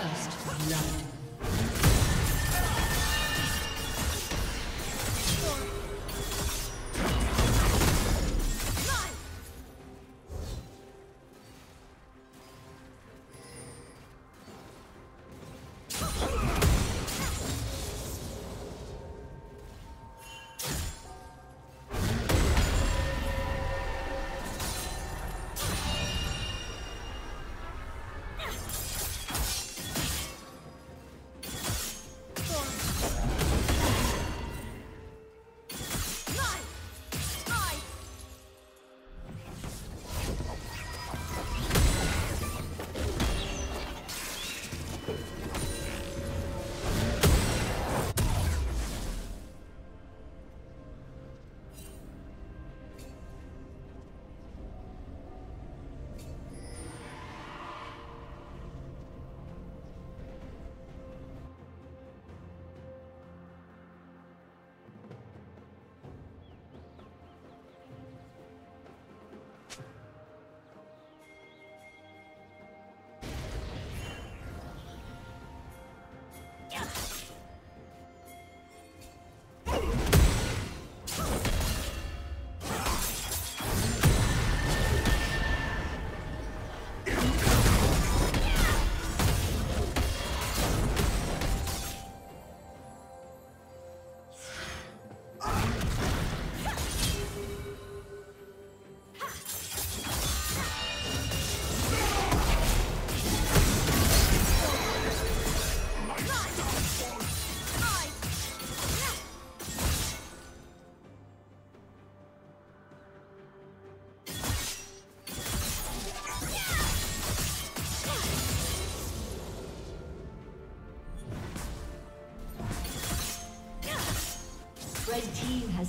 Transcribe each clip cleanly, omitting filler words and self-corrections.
First blood. The red team has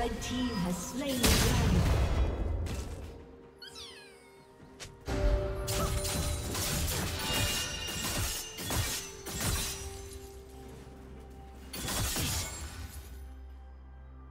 The team has slain the dragon.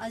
A